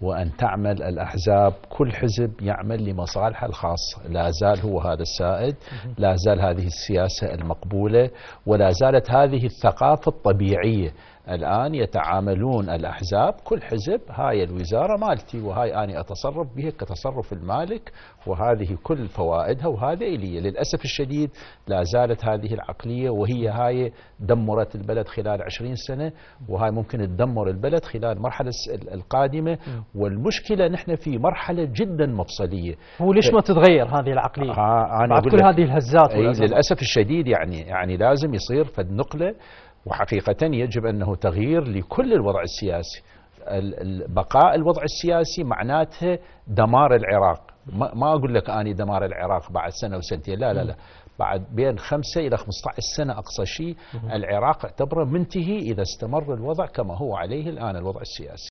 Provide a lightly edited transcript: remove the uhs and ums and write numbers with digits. وأن تعمل الأحزاب، كل حزب يعمل لمصالحه الخاصة. لا زال هو هذا السائد، لا زال هذه السياسة المقبولة، ولا زالت هذه الثقافة الطبيعية. الآن يتعاملون الأحزاب، كل حزب هاي الوزارة مالتي، وهاي أنا أتصرف بها كتصرف المالك، وهذه كل فوائدها وهذا إلي. للأسف الشديد لا زالت هذه العقلية، وهي هاي دمرت البلد خلال 20 سنة، وهاي ممكن تدمر البلد خلال المرحلة القادمة. والمشكلة نحن في مرحلة جدا مفصلية. هو ليش ما تتغير هذه العقلية بعد كل هذه الهزات؟ للأسف الشديد يعني لازم يصير فد نقلة، وحقيقة يجب أنه تغيير لكل الوضع السياسي. بقاء الوضع السياسي معناته دمار العراق. ما أقول لك أني دمار العراق بعد سنة وسنتين، لا لا لا، بعد بين 5 إلى 15 سنة أقصى شيء العراق اعتبره منتهي إذا استمر الوضع كما هو عليه الآن الوضع السياسي.